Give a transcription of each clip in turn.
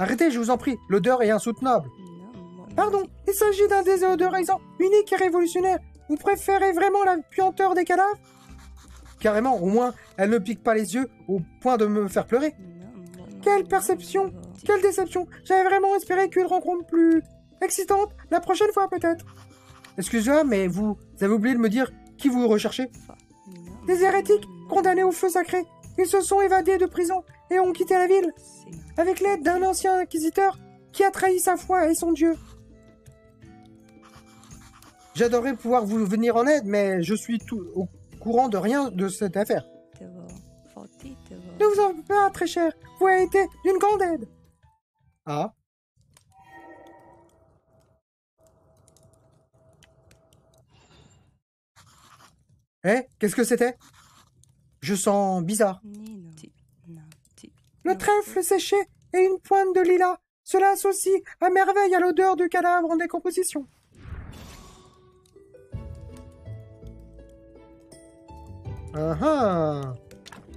Arrêtez, je vous en prie, l'odeur est insoutenable. Pardon, il s'agit d'un désodorisant unique et révolutionnaire. Vous préférez vraiment la puanteur des cadavres? Carrément, au moins, elle ne pique pas les yeux au point de me faire pleurer. Quelle perception! Quelle déception! J'avais vraiment espéré qu'une rencontre plus excitante, la prochaine fois peut-être. Excusez-moi, mais vous avez oublié de me dire qui vous recherchez? Des hérétiques condamnés au feu sacré. Ils se sont évadés de prison et ont quitté la ville avec l'aide d'un ancien inquisiteur qui a trahi sa foi et son dieu. J'adorerais pouvoir vous venir en aide, mais je suis tout au courant de rien de cette affaire. Ne vous en faites pas, très cher. Vous avez été d'une grande aide. Ah. Qu'est-ce que c'était? Je sens bizarre. Le trèfle séché et une pointe de lilas. Cela associe à merveille à l'odeur du cadavre en décomposition.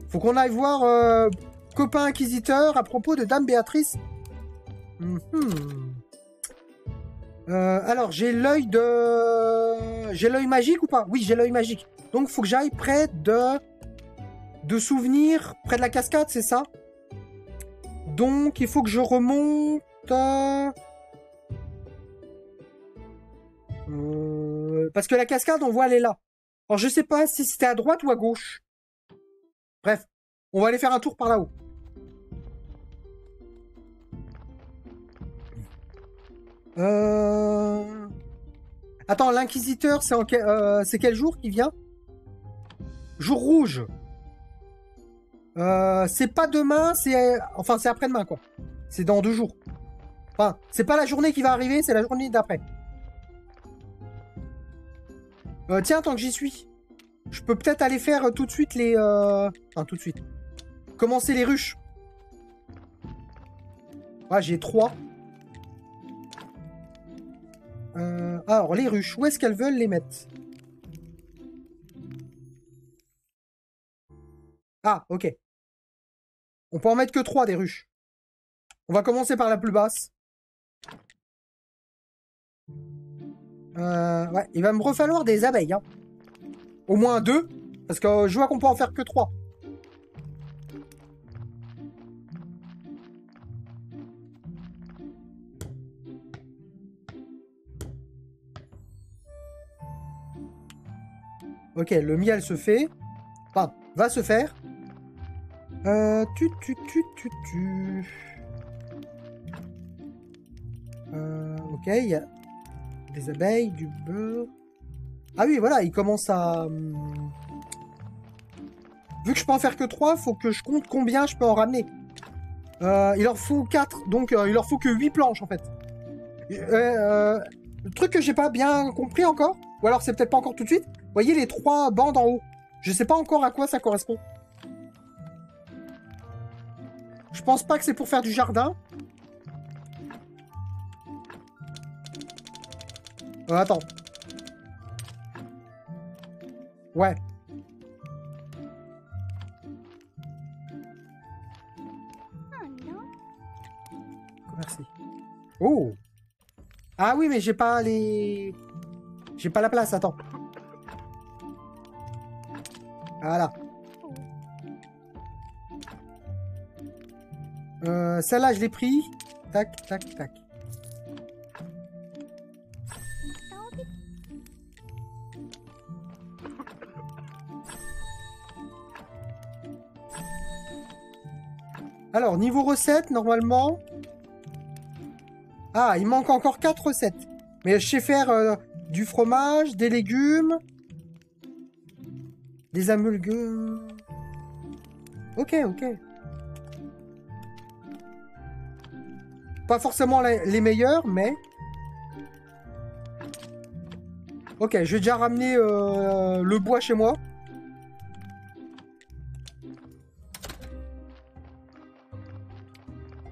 Faut qu'on aille voir copain inquisiteur à propos de Dame Béatrice. Alors, j'ai l'œil magique ou pas? Oui, j'ai l'œil magique. Donc, faut que j'aille près de souvenirs, près de la cascade, c'est ça? Donc, il faut que je remonte... parce que la cascade, on voit, elle est là. Alors, je sais pas si c'était à droite ou à gauche. Bref, on va aller faire un tour par là-haut. Attends, l'inquisiteur, c'est quel jour qu'il vient? Jour rouge. C'est pas demain, c'est... Enfin, c'est après-demain, quoi. C'est dans 2 jours. Enfin, c'est pas la journée qui va arriver, c'est la journée d'après. Tiens, tant que j'y suis, je peux peut-être aller faire tout de suite les... Enfin, tout de suite. Commencer les ruches. Ouais, j'ai 3. Alors, les ruches, où est-ce qu'elles veulent les mettre? Ah, ok. On peut en mettre que 3 des ruches. On va commencer par la plus basse. Ouais, il va me refalloir des abeilles. Hein. Au moins 2. Parce que je vois qu'on peut en faire que 3. Ok, le miel se fait. Enfin, va se faire. Ok, il y a des abeilles, du beurre. Ah oui, voilà, il commence à... Vu que je peux en faire que 3, faut que je compte combien je peux en ramener. Il leur faut 4, donc il leur faut que 8 planches, en fait. Le truc que j'ai pas bien compris encore, ou alors c'est peut-être pas encore tout de suite, voyez les 3 bandes en haut. Je sais pas encore à quoi ça correspond. Je pense pas que c'est pour faire du jardin. Attends. Ouais. Merci. Oh. Ah oui, mais j'ai pas les... J'ai pas la place, attends. Voilà. Celle-là, je l'ai pris. Tac, tac, tac. Alors, niveau recette, normalement... Ah, il manque encore 4 recettes. Mais je sais faire du fromage, des légumes... Des amalgames... Ok, ok. Pas forcément les meilleurs, mais... Ok, je vais déjà ramener le bois chez moi.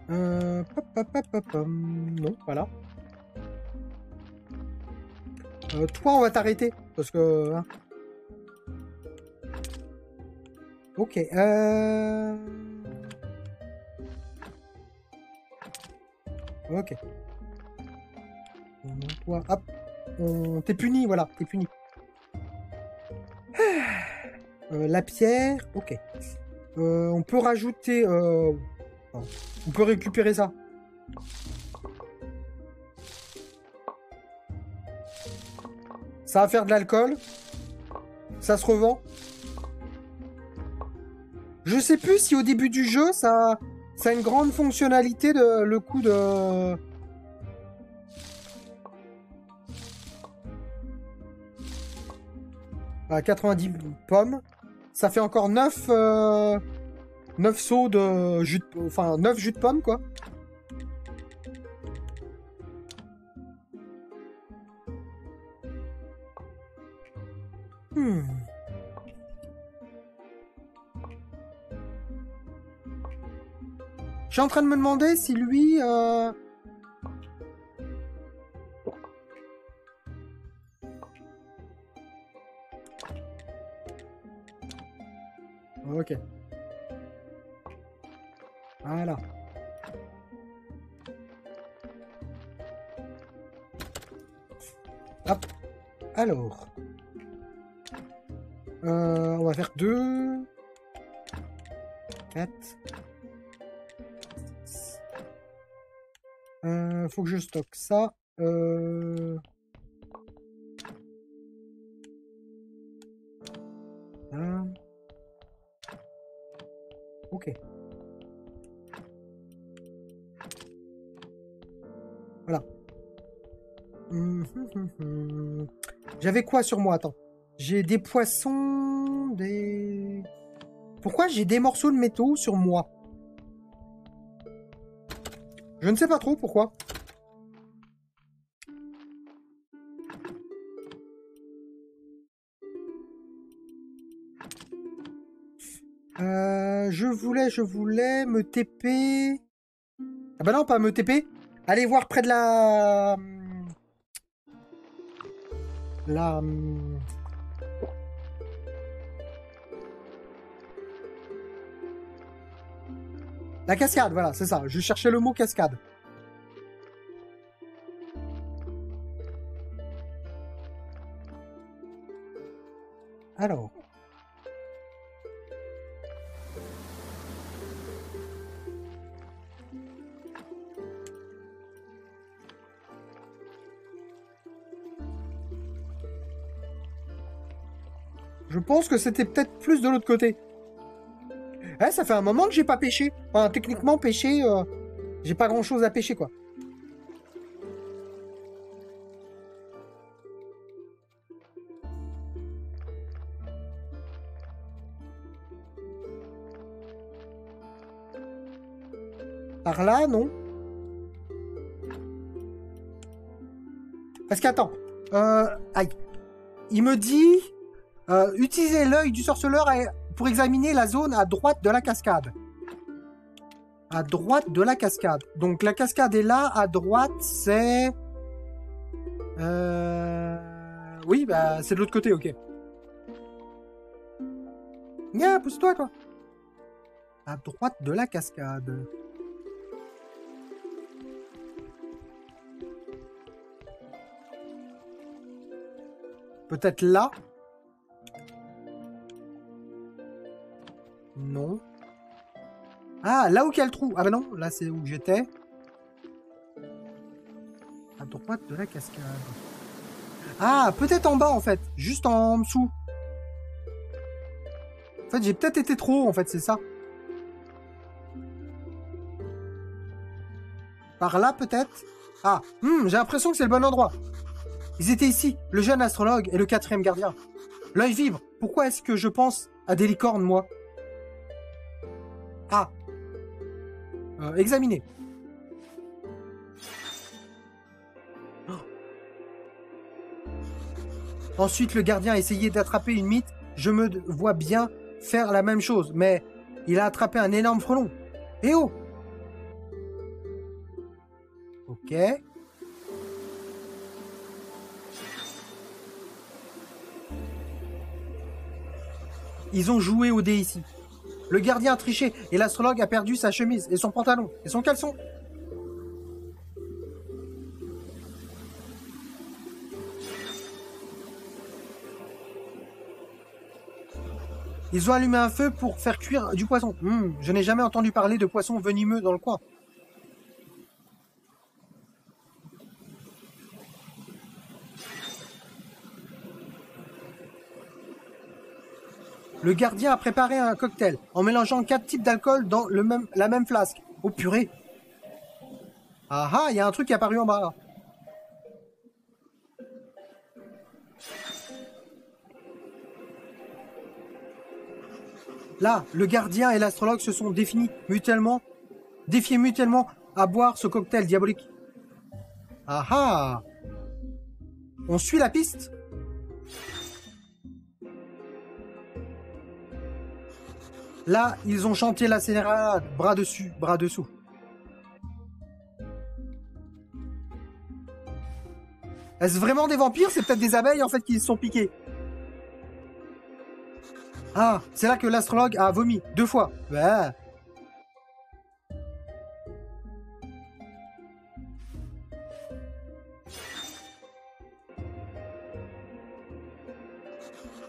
Non, voilà. Toi, on va t'arrêter, parce que... Hein. Ok, Ok. Toi, hop. T'es puni, voilà, t'es puni. La pierre, ok. On peut rajouter... on peut récupérer ça. Ça va faire de l'alcool. Ça se revend. Je sais plus si au début du jeu, ça a une grande fonctionnalité, de le coup de... À 90 pommes. Ça fait encore 9 seaux de jus de... Enfin, 9 jus de pommes, quoi. Je suis en train de me demander si lui... Ok. Voilà. Hop. Alors. On va faire 2... 4... faut que je stocke ça. Voilà. Ok. Voilà. J'avais quoi sur moi? Attends. J'ai des poissons, des... Pourquoi j'ai des morceaux de métaux sur moi? Je ne sais pas trop pourquoi. Je voulais me TP... Ah bah non, pas me TP. Aller voir près de la... La cascade, voilà, c'est ça. Je cherchais le mot cascade. Alors. Je pense que c'était peut-être plus de l'autre côté. Ouais, ça fait un moment que j'ai pas pêché. Enfin, techniquement, pêcher, j'ai pas grand-chose à pêcher, quoi. Par là, non? Parce qu'attends. Aïe. Il me dit... utiliser l'œil du sorceleur pour examiner la zone à droite de la cascade. À droite de la cascade. Donc la cascade est là, à droite c'est... Oui, bah c'est de l'autre côté, ok. Viens, pousse-toi, quoi. À droite de la cascade. Peut-être là. Non. Ah, là où il y a le trou. Ah bah non, là c'est où j'étais. À droite de la cascade. Ah, peut-être en bas en fait. Juste en dessous. En fait, j'ai peut-être été trop haut en fait, c'est ça. Par là peut-être. Ah, j'ai l'impression que c'est le bon endroit. Ils étaient ici, le jeune astrologue et le quatrième gardien. L'œil vibre. Pourquoi est-ce que je pense à des licornes, moi? Ah, examiner. Oh. Ensuite, le gardien a essayé d'attraper une mythe. Je me vois bien faire la même chose, mais il a attrapé un énorme frelon. Eh oh! Ok. Ils ont joué au dé ici. Le gardien a triché et l'astrologue a perdu sa chemise et son pantalon et son caleçon. Ils ont allumé un feu pour faire cuire du poisson. Je n'ai jamais entendu parler de poisson venimeux dans le coin. Le gardien a préparé un cocktail en mélangeant 4 types d'alcool dans la même flasque. Oh purée! Ah ah, il y a un truc qui est apparu en bas. Là, le gardien et l'astrologue se sont défiés mutuellement à boire ce cocktail diabolique. Ah ah! On suit la piste? Là, ils ont chanté la sénérade, bras dessus, bras dessous. Est-ce vraiment des vampires? C'est peut-être des abeilles, en fait, qui se sont piquées. Ah, c'est là que l'astrologue a vomi, 2 fois. Ouais.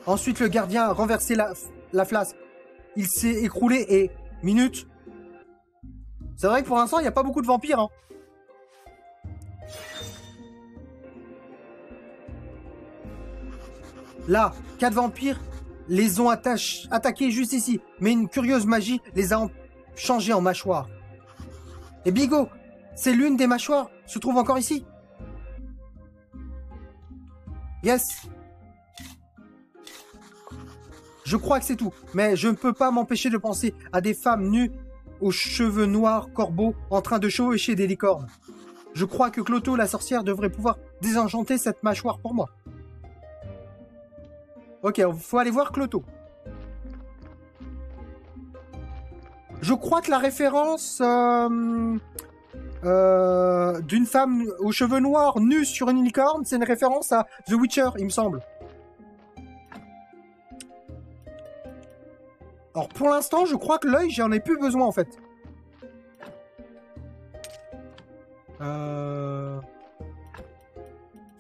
Ensuite, le gardien a renversé la flasque. Il s'est écroulé et... Minute. C'est vrai que pour l'instant, il n'y a pas beaucoup de vampires. Hein. Là, 4 vampires les ont attaqués juste ici. Mais une curieuse magie les a changés en mâchoires. Et bigot, c'est l'une des mâchoires se trouve encore ici. Yes. Je crois que c'est tout, mais je ne peux pas m'empêcher de penser à des femmes nues aux cheveux noirs corbeaux en train de chevaucher des licornes. Je crois que Cloto, la sorcière, devrait pouvoir désenchanter cette mâchoire pour moi. Ok, il faut aller voir Cloto. Je crois que la référence d'une femme aux cheveux noirs nue sur une licorne, c'est une référence à The Witcher, il me semble. Alors pour l'instant, je crois que l'œil, j'en ai plus besoin en fait. Ce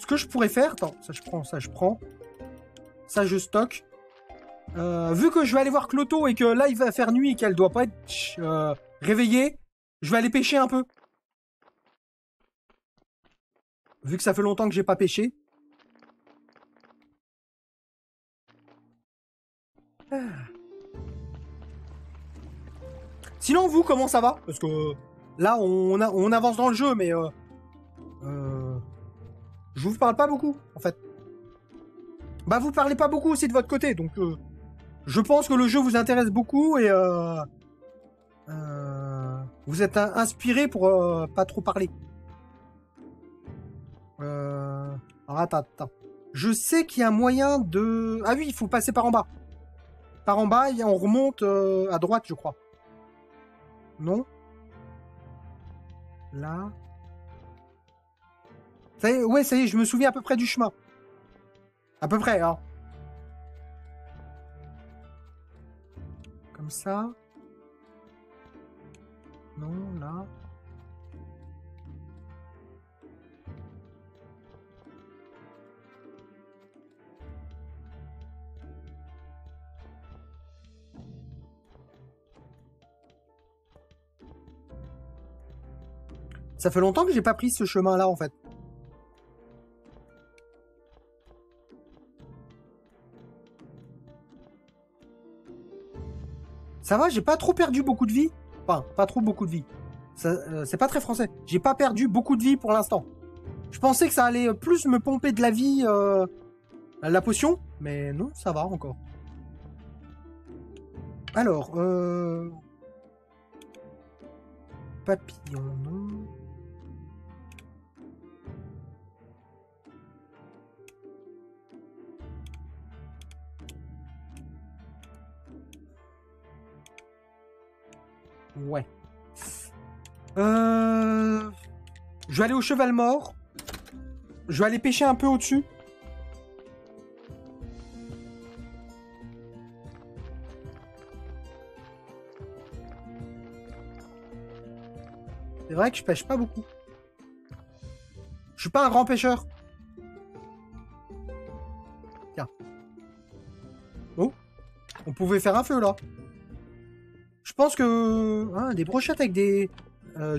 que je pourrais faire... Attends, ça je prends. Ça je stocke. Vu que je vais aller voir Cloto et que là il va faire nuit et qu'elle doit pas être réveillée, je vais aller pêcher un peu. Vu que ça fait longtemps que j'ai pas pêché. Sinon, vous, comment ça va? Parce que là, on avance dans le jeu, mais... je vous parle pas beaucoup, en fait. Bah, vous parlez pas beaucoup aussi de votre côté, donc... je pense que le jeu vous intéresse beaucoup, et... vous êtes inspiré pour pas trop parler. Alors, attends. Je sais qu'il y a moyen de... Ah oui, il faut passer par en bas. Par en bas, et on remonte à droite, je crois. Non. Là. Ça y est, ouais, ça y est, je me souviens à peu près du chemin. À peu près, hein. Comme ça. Non, là. Ça fait longtemps que j'ai pas pris ce chemin-là, en fait. Ça va, j'ai pas trop perdu beaucoup de vie. Enfin, pas trop beaucoup de vie. C'est pas très français. J'ai pas perdu beaucoup de vie pour l'instant. Je pensais que ça allait plus me pomper de la vie, la potion. Mais non, ça va encore. Alors, papillon, non... Ouais. Je vais aller au cheval mort. Je vais aller pêcher un peu au-dessus. C'est vrai que je pêche pas beaucoup. Je suis pas un grand pêcheur. Tiens. Oh. On pouvait faire un feu, là. Je pense que... Hein, des brochettes avec des...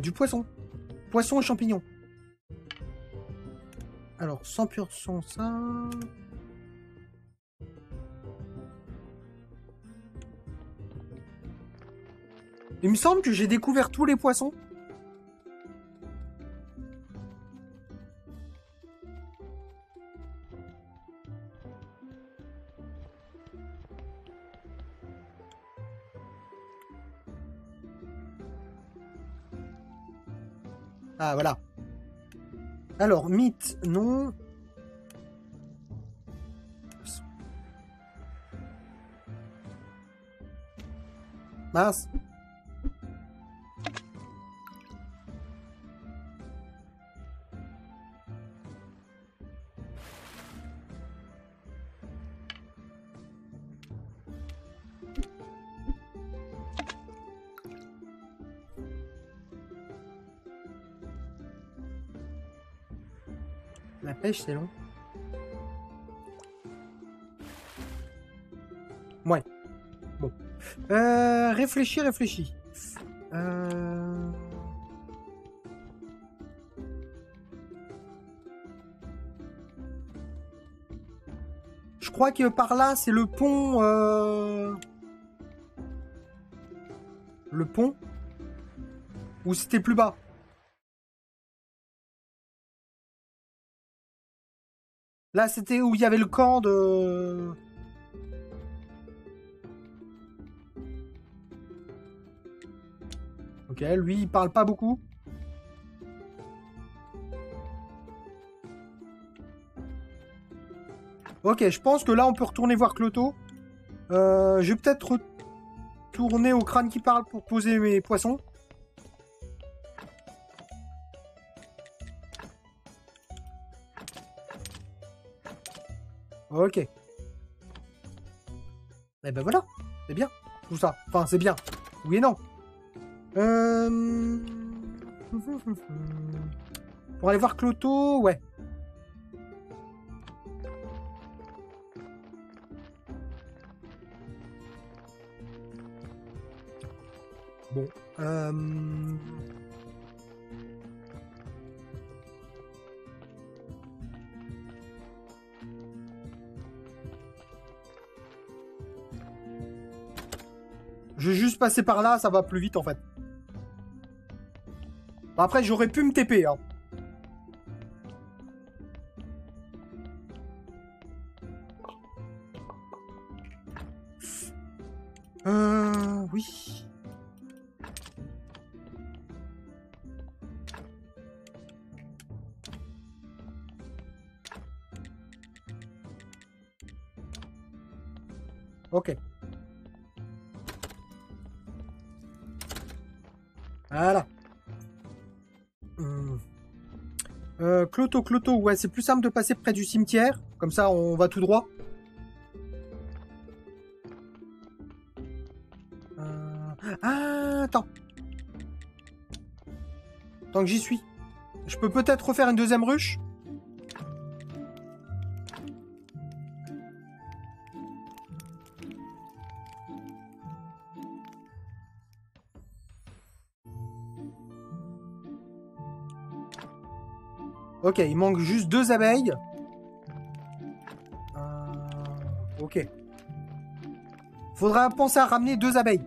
du poisson. Poisson et champignons. Alors, 100 pur sang, ça... Il me semble que j'ai découvert tous les poissons. Ah, voilà. Alors, mythe, non. Mince. La pêche, c'est long. Ouais. Bon. Réfléchis. Je crois que par là, c'est le pont... Le pont? Ou c'était plus bas? Là, c'était où il y avait le camp de... Ok, lui, il parle pas beaucoup. Ok, je pense que là, on peut retourner voir Cloto. Je vais peut-être retourner au crâne qui parle pour poser mes poissons. Ok. Eh ben voilà, c'est bien, tout ça. Enfin, c'est bien. Oui et non. Pour aller voir Cloto, ouais. Bon. Je vais juste passer par là, ça va plus vite en fait. Après, j'aurais pu me TP. Hein. Oui. Ok. Voilà. Cloto, ouais, c'est plus simple de passer près du cimetière. Comme ça, on va tout droit. Ah, attends. Tant que j'y suis. Je peux peut-être refaire une deuxième ruche. Ok, il manque juste 2 abeilles. Ok. Faudra penser à ramener 2 abeilles.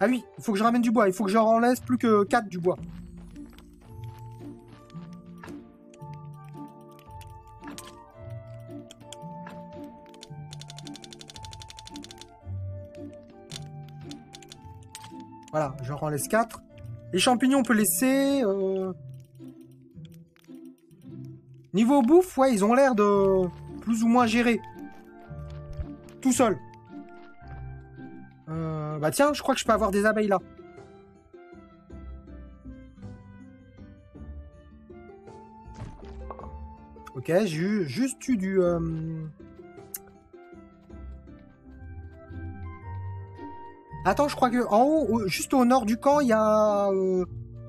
Ah oui, il faut que je ramène du bois. Il faut que j'en laisse plus que 4 du bois. Voilà, j'en laisse 4. Les champignons, on peut laisser... Niveau bouffe, ouais, ils ont l'air de plus ou moins gérer. Tout seul. Bah tiens, je crois que je peux avoir des abeilles là. Ok, j'ai juste eu du... Attends, je crois que en haut, juste au nord du camp, il y a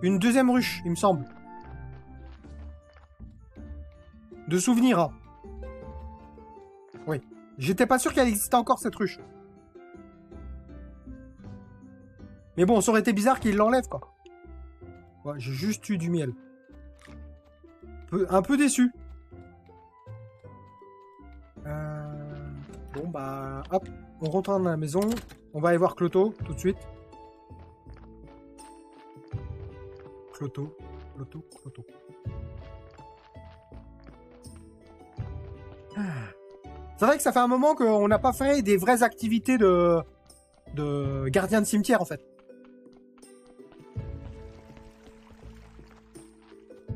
une deuxième ruche, il me semble. De souvenirs. Oui. J'étais pas sûr qu'elle existait encore, cette ruche. Mais bon, ça aurait été bizarre qu'il l'enlève, quoi. Ouais, j'ai juste eu du miel. Un peu déçu. Bon, bah, hop, on retourne à la maison. On va aller voir Cloto, tout de suite. Cloto. C'est vrai que ça fait un moment qu'on n'a pas fait des vraies activités de gardien de cimetière, en fait.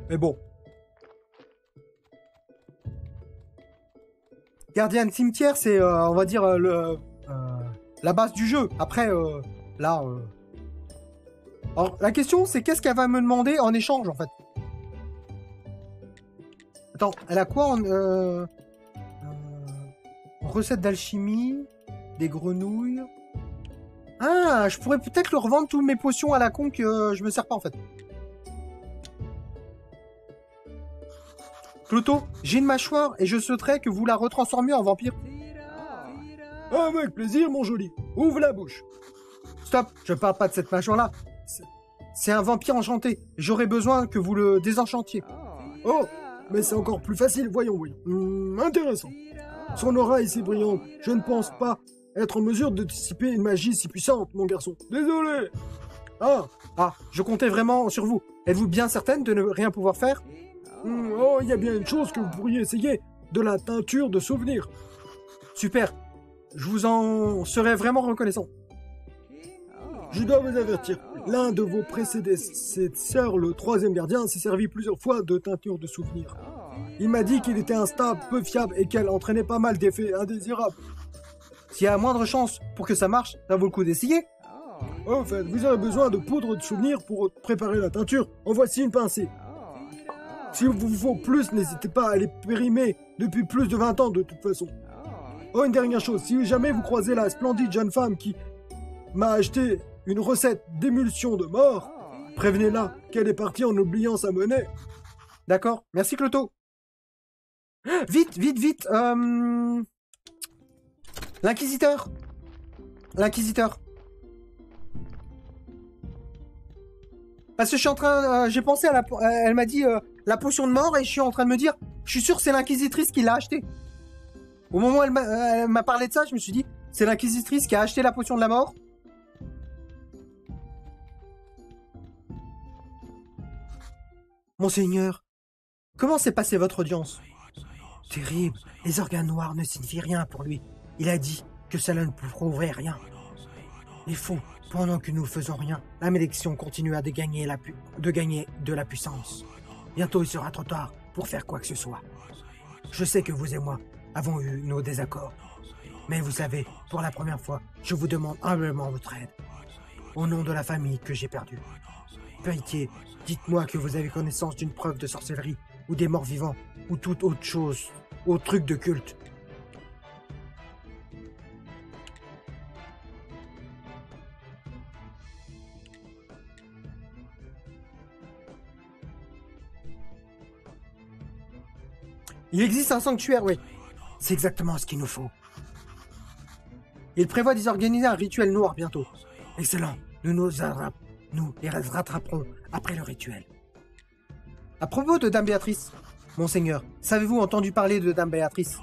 Mais bon. Gardien de cimetière, c'est, on va dire, la base du jeu. Après, là... Alors, la question, c'est qu'est-ce qu'elle va me demander en échange, en fait. Attends, elle a quoi en... recette d'alchimie, des grenouilles... Ah, je pourrais peut-être leur vendre toutes mes potions à la con que je me sers pas, en fait. Cloto, j'ai une mâchoire et je souhaiterais que vous la retransformiez en vampire. Ah, avec plaisir, mon joli. Ouvre la bouche. Stop, je parle pas de cette mâchoire-là. C'est un vampire enchanté. J'aurais besoin que vous le désenchantiez. Oh, mais c'est encore plus facile, voyons, oui. Intéressant. Son aura est si brillante, je ne pense pas être en mesure de dissiper une magie si puissante, mon garçon. Désolé. Ah, je comptais vraiment sur vous. Êtes-vous bien certaine de ne rien pouvoir faire? Oh, il y a bien une chose que vous pourriez essayer, de la teinture de souvenir. Super, je vous en serais vraiment reconnaissant. Je dois vous avertir, l'un de vos prédécesseurs, le troisième gardien, s'est servi plusieurs fois de teinture de souvenir. Il m'a dit qu'il était instable, peu fiable et qu'elle entraînait pas mal d'effets indésirables. S'il y a la moindre chance pour que ça marche, ça vaut le coup d'essayer. En fait, vous avez besoin de poudre de souvenir pour préparer la teinture. En voici une pincée. Si vous faut plus, n'hésitez pas à les périmer depuis plus de 20 ans de toute façon. Oh, une dernière chose, si jamais vous croisez la splendide jeune femme qui m'a acheté une recette d'émulsion de mort, prévenez-la qu'elle est partie en oubliant sa monnaie. D'accord, merci Cloto. Vite, L'inquisiteur. Parce que je suis en train... j'ai pensé à la... elle m'a dit la potion de mort et je suis en train de me dire... Je suis sûr que c'est l'inquisitrice qui l'a achetée. Au moment où elle m'a parlé de ça, je me suis dit... C'est l'inquisitrice qui a acheté la potion de la mort. Monseigneur, comment s'est passée votre audience? Terrible. Les organes noirs ne signifient rien pour lui. Il a dit que cela ne prouverait rien. Il faut... Pendant que nous ne faisons rien, la malédiction continua de gagner, de la puissance. Bientôt, il sera trop tard pour faire quoi que ce soit. Je sais que vous et moi avons eu nos désaccords. Mais vous savez, pour la première fois, je vous demande humblement votre aide. Au nom de la famille que j'ai perdue. Pitié, dites-moi que vous avez connaissance d'une preuve de sorcellerie, ou des morts vivants, ou toute autre chose, ou truc de culte. Il existe un sanctuaire, oui. C'est exactement ce qu'il nous faut. Il prévoit d'y organiser un rituel noir bientôt. Excellent. Nous les rattraperons après le rituel. À propos de Dame Béatrice, Monseigneur, savez-vous entendu parler de Dame Béatrice?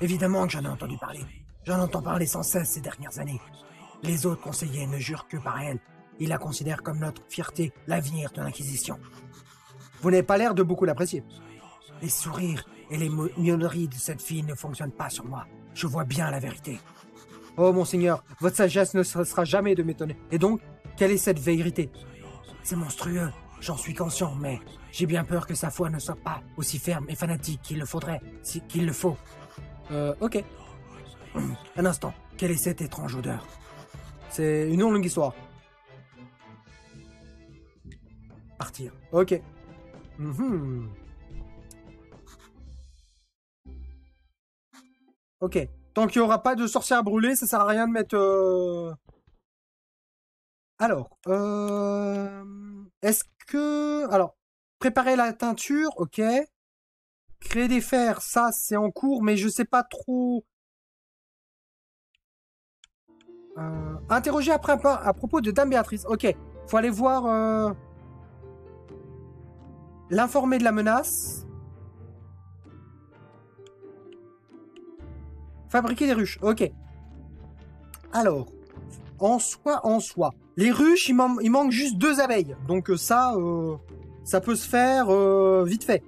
Évidemment que j'en ai entendu parler. J'en entends parler sans cesse ces dernières années. Les autres conseillers ne jurent que par elle. Ils la considèrent comme notre fierté, l'avenir de l'Inquisition. Vous n'avez pas l'air de beaucoup l'apprécier. Les sourires et les mignonneries de cette fille ne fonctionnent pas sur moi. Je vois bien la vérité. Oh, Monseigneur, votre sagesse ne cessera jamais de m'étonner. Et donc, quelle est cette vérité? C'est monstrueux, j'en suis conscient, mais j'ai bien peur que sa foi ne soit pas aussi ferme et fanatique qu'il le faut. Ok. Un instant, quelle est cette étrange odeur? C'est une longue histoire. Partir. Ok. Ok. Tant qu'il n'y aura pas de sorcière brûlée, ça sert à rien de mettre... Alors, est-ce que... Alors, préparer la teinture, ok. Créer des fers, ça, c'est en cours, mais je sais pas trop... Interrogé après un pas à propos de Dame Béatrice. Ok, faut aller voir... l'informer de la menace. Fabriquer des ruches, ok. Alors, en soi. Les ruches, il manque juste 2 abeilles. Donc ça, ça peut se faire vite fait.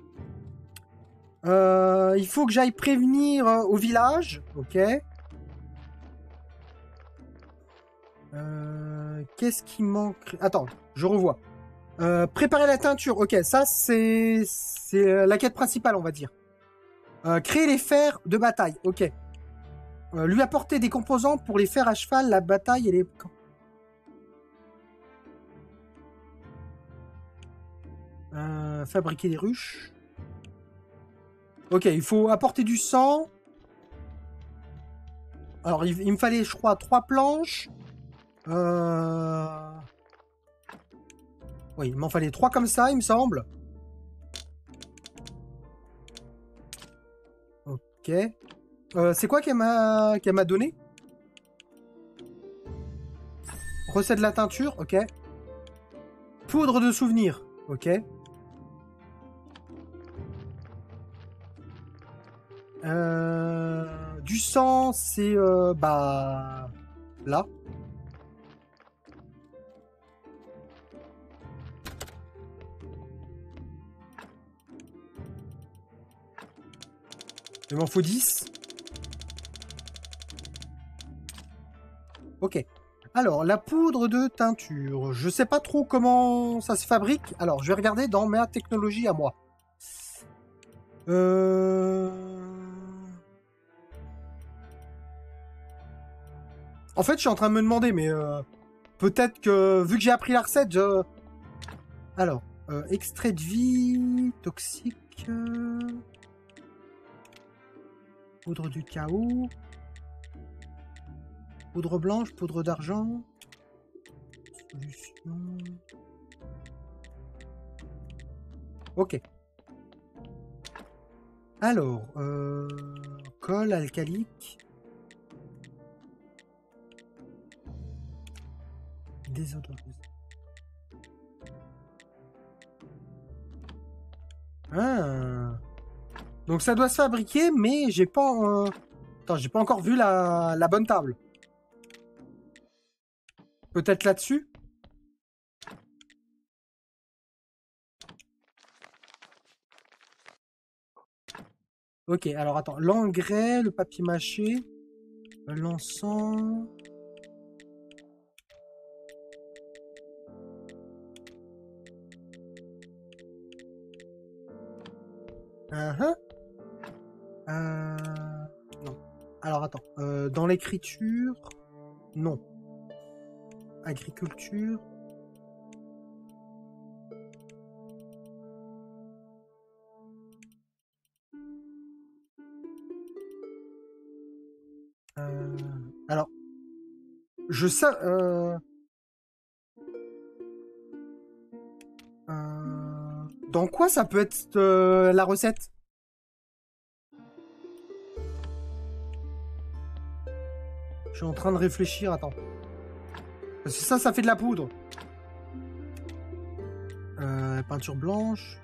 Il faut que j'aille prévenir au village. Ok. Qu'est-ce qui manque? Attends, je revois. Préparer la teinture. Ok, ça c'est la quête principale, on va dire. Créer les fers de bataille. Ok. Lui apporter des composants pour les fers à cheval, la bataille et les... fabriquer des ruches. Ok, il faut apporter du sang. Alors, il me fallait, je crois, 3 planches. Oui, il m'en fallait 3 comme ça, il me semble. Ok. C'est quoi qu'elle m'a donné? Recette de la teinture, ok. Poudre de souvenir, ok. Du sang, c'est... bah... là. Il m'en faut 10. Ok. Alors, la poudre de teinture. Je sais pas trop comment ça se fabrique. Alors, je vais regarder dans ma technologie à moi. En fait, je suis en train de me demander, mais peut-être que, vu que j'ai appris la recette, je... Alors, extrait de vie, toxique... poudre du chaos... Poudre blanche, poudre d'argent... Solution... Ok. Alors, colle alcalique... Des autres. Ah. Donc ça doit se fabriquer, mais j'ai pas... Attends, j'ai pas encore vu la bonne table. Peut-être là-dessus. Ok, alors attends. L'engrais, le papier mâché, l'encens... Non. Alors attends, dans l'écriture, non. Agriculture. Alors, je sais. Dans quoi ça peut être la recette? Je suis en train de réfléchir, attends. Parce que ça fait de la poudre. Peinture blanche.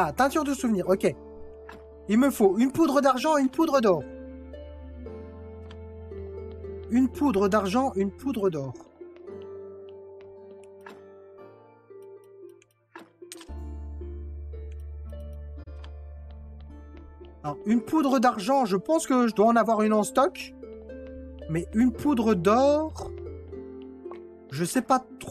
Ah, teinture de souvenir, ok. Il me faut une poudre d'argent et une poudre d'or. Une poudre d'argent, une poudre d'or. Alors, une poudre d'argent, je pense que je dois en avoir une en stock. Mais une poudre d'or... Je sais pas trop.